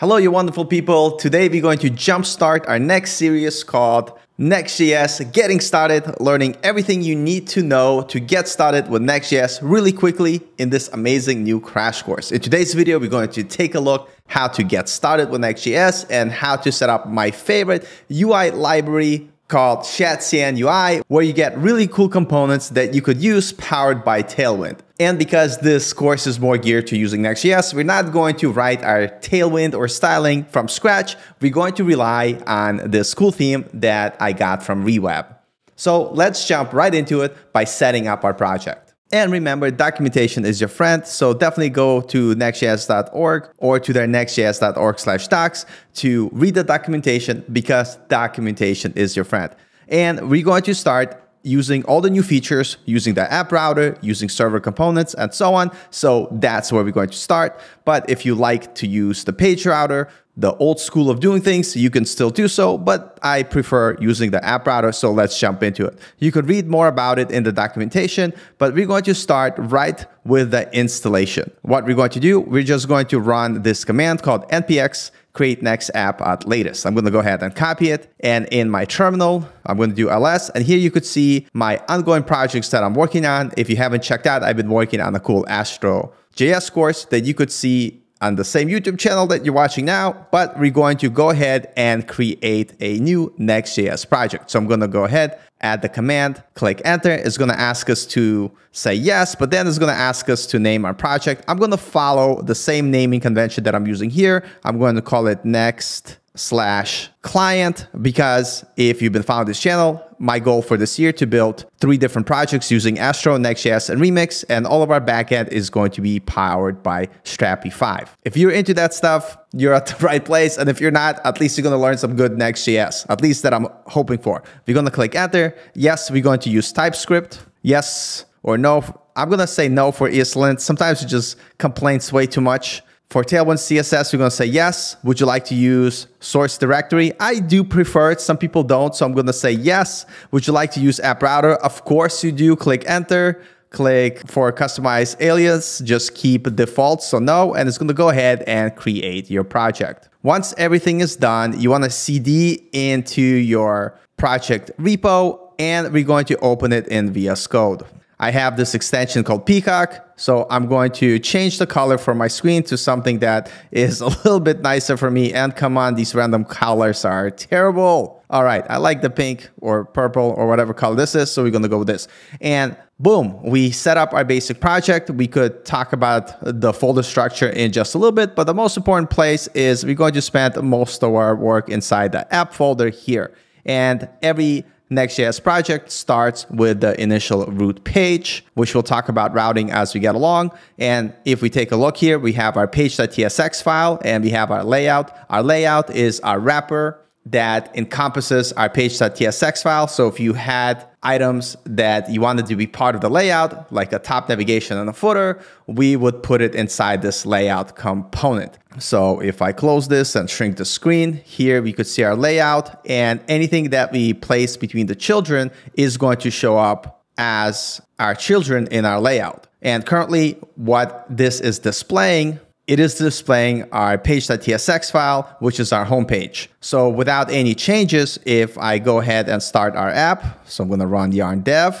Hello, you wonderful people. Today, we're going to jumpstart our next series called Next.js, Getting Started, learning everything you need to know to get started with Next.js really quickly in this amazing new crash course. In today's video, we're going to take a look how to get started with Next.js and how to set up my favorite UI library called shadcn/ui, where you get really cool components that you could use powered by Tailwind. And because this course is more geared to using Next.js, we're not going to write our Tailwind or styling from scratch. We're going to rely on this cool theme that I got from Reweb. So let's jump right into it by setting up our project. And remember, documentation is your friend, so definitely go to nextjs.org or to their nextjs.org/docs to read the documentation, because documentation is your friend. And we're going to start using all the new features, using the app router, using server components, and so on. So that's where we're going to start. But if you like to use the page router, the old school of doing things, you can still do so, but I prefer using the app router, so let's jump into it. You could read more about it in the documentation, but we're going to start right with the installation. What we're going to do, we're just going to run this command called npx create next app at latest. I'm going to go ahead and copy it, and in my terminal, I'm going to do ls, and here you could see my ongoing projects that I'm working on. If you haven't checked out, I've been working on a cool Astro JS course that you could see on the same YouTube channel that you're watching now, but we're going to go ahead and create a new Next.js project. So I'm gonna go ahead, add the command, click enter. It's gonna ask us to say yes, but then it's gonna ask us to name our project. I'm gonna follow the same naming convention that I'm using here. I'm going to call it Next.js/client, because if you've been following this channel, my goal for this year to build 3 different projects using Astro, Next.js, and Remix, and all of our backend is going to be powered by Strapi 5. If you're into that stuff, you're at the right place, and if you're not, at least you're going to learn some good Next.js, at least that I'm hoping for. We're going to click enter. Yes, we're going to use TypeScript. Yes or no. I'm going to say no for ESLint. Sometimes it just complains way too much. For Tailwind CSS, we're going to say yes. Would you like to use source directory? I do prefer it. Some people don't, so I'm going to say yes. Would you like to use app router? Of course you do. Click enter. Click for customize alias. Just keep default, so no. And it's going to go ahead and create your project. Once everything is done, you want to cd into your project repo, and we're going to open it in VS Code. I have this extension called Peacock, so I'm going to change the color for my screen to something that is a little bit nicer for me. And come on, these random colors are terrible. All right, I like the pink or purple or whatever color this is, so we're gonna go with this. And boom, we set up our basic project. We could talk about the folder structure in just a little bit, but the most important place is we're going to spend most of our work inside the app folder here. And every Next.js project starts with the initial root page, which we'll talk about routing as we get along. And if we take a look here, we have our page.tsx file, and we have our layout. Our layout is our wrapper that encompasses our page.tsx file. So if you had items that you wanted to be part of the layout, like a top navigation and a footer, we would put it inside this layout component. So if I close this and shrink the screen, here we could see our layout, and anything that we place between the children is going to show up as our children in our layout. And currently what this is displaying, it is displaying our page.tsx file, which is our homepage. So without any changes, if I go ahead and start our app, so I'm gonna run yarn dev,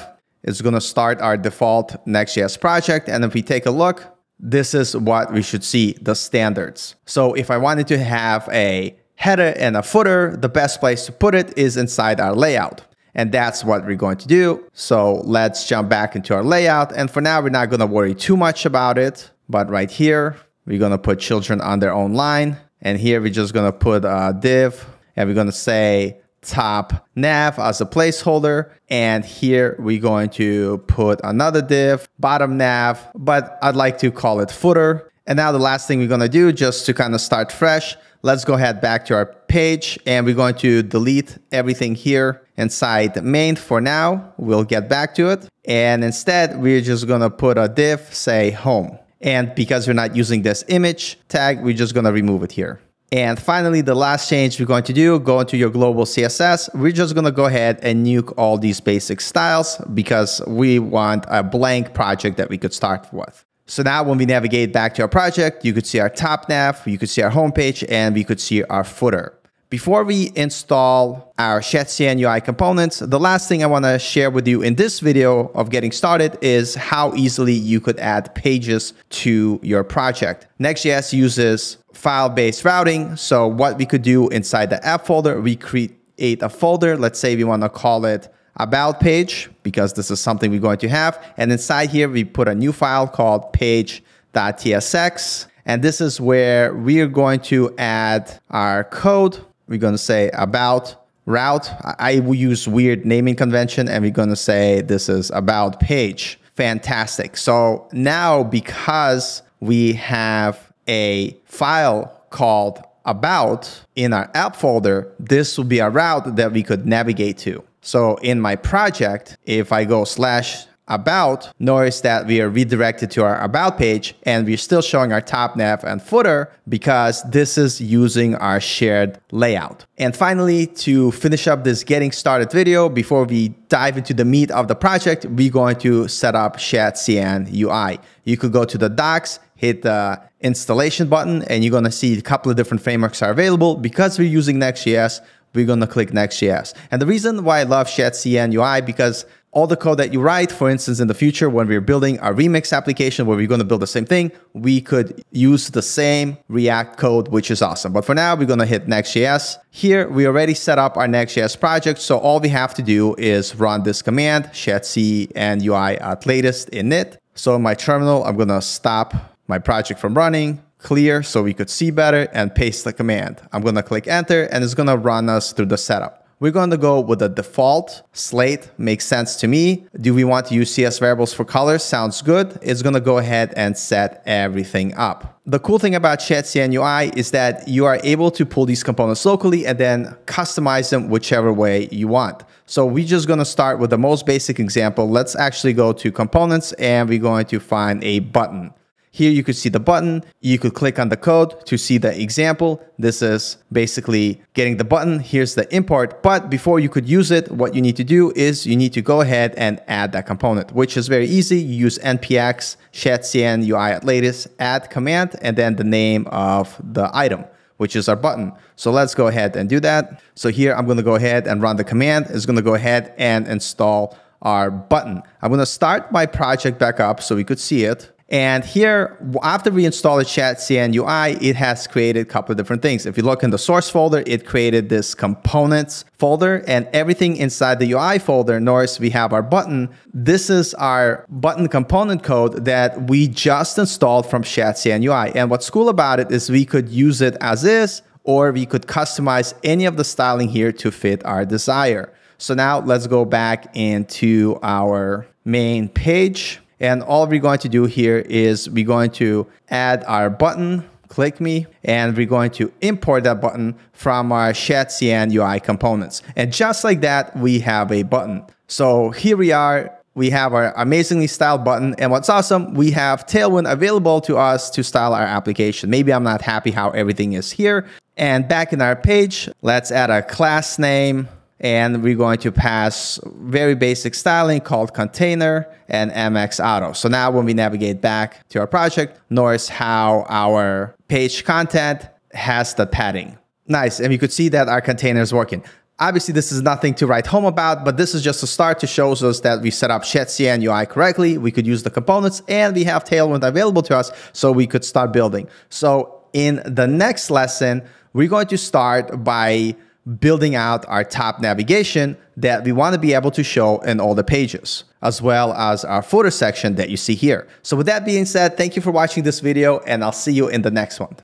it's gonna start our default Next.js project. And if we take a look, this is what we should see, the standards. So if I wanted to have a header and a footer, the best place to put it is inside our layout. And that's what we're going to do. So let's jump back into our layout. And for now, we're not gonna worry too much about it, but right here, we're gonna put children on their own line. And here we're just gonna put a div, and we're gonna say top nav as a placeholder. And here we're going to put another div, bottom nav, but I'd like to call it footer. And now the last thing we're gonna do, just to kind of start fresh, let's go ahead back to our page, and we're going to delete everything here inside the main for now. We'll get back to it. And instead, we're just gonna put a div, say home. And because we're not using this image tag, we're just gonna remove it here. And finally, the last change we're going to do, go into your global CSS. We're just gonna go ahead and nuke all these basic styles, because we want a blank project that we could start with. So now when we navigate back to our project, you could see our top nav, you could see our homepage, and we could see our footer. Before we install our shadcn UI components, the last thing I want to share with you in this video of getting started is how easily you could add pages to your project. Next.js uses file-based routing. So what we could do inside the app folder, we create a folder. Let's say we want to call it about page, because this is something we're going to have. And inside here, we put a new file called page.tsx. And this is where we're going to add our code. We're going to say about route. I will use weird naming convention, and we're going to say this is about page. Fantastic. So now, because we have a file called about in our app folder, this will be a route that we could navigate to. So in my project, if I go slash about, notice that we are redirected to our about page, and we're still showing our top nav and footer because this is using our shared layout. And finally, to finish up this getting started video, before we dive into the meat of the project, we're going to set up shadcn UI. You could go to the docs, hit the installation button, and you're going to see a couple of different frameworks are available. Because we're using Next.js, we're going to click Next.js. And the reason why I love shadcn UI, because all the code that you write, for instance, in the future, when we're building a Remix application where we're going to build the same thing, we could use the same React code, which is awesome. But for now, we're going to hit Next.js. Here, we already set up our Next.js project. So all we have to do is run this command, shadcn UI at latest init. So in my terminal, I'm going to stop my project from running, clear so we could see better, and paste the command. I'm going to click enter, and it's going to run us through the setup. We're going to go with the default slate. Makes sense to me. Do we want to use CS variables for colors? Sounds good. It's going to go ahead and set everything up. The cool thing about shadcn UI is that you are able to pull these components locally and then customize them whichever way you want. So we're just going to start with the most basic example. Let's actually go to components, and we're going to find a button. Here you could see the button. You could click on the code to see the example. This is basically getting the button. Here's the import. But before you could use it, what you need to do is you need to go ahead and add that component, which is very easy. You use npx shadcn UI at latest add command, and then the name of the item, which is our button. So let's go ahead and do that. So here I'm going to go ahead and run the command. It's going to go ahead and install our button. I'm going to start my project back up so we could see it. And here, after we installed shadcn UI, it has created a couple of different things. If you look in the source folder, it created this components folder, and everything inside the UI folder, notice we have our button. This is our button component code that we just installed from shadcn UI. And what's cool about it is we could use it as is, or we could customize any of the styling here to fit our desire. So now let's go back into our main page. And all we're going to do here is we're going to add our button, click me, and we're going to import that button from our shadcn UI components. And just like that, we have a button. So here we are. We have our amazingly styled button. And what's awesome, we have Tailwind available to us to style our application. Maybe I'm not happy how everything is here. And back in our page, let's add a class name. And we're going to pass very basic styling called container and MX auto. So now when we navigate back to our project, notice how our page content has the padding. Nice. And you could see that our container is working. Obviously, this is nothing to write home about, but this is just a start to show us that we set up shadcn UI correctly. We could use the components, and we have Tailwind available to us so we could start building. So in the next lesson, we're going to start by building out our top navigation that we want to be able to show in all the pages, as well as our footer section that you see here. So with that being said, thank you for watching this video, and I'll see you in the next one.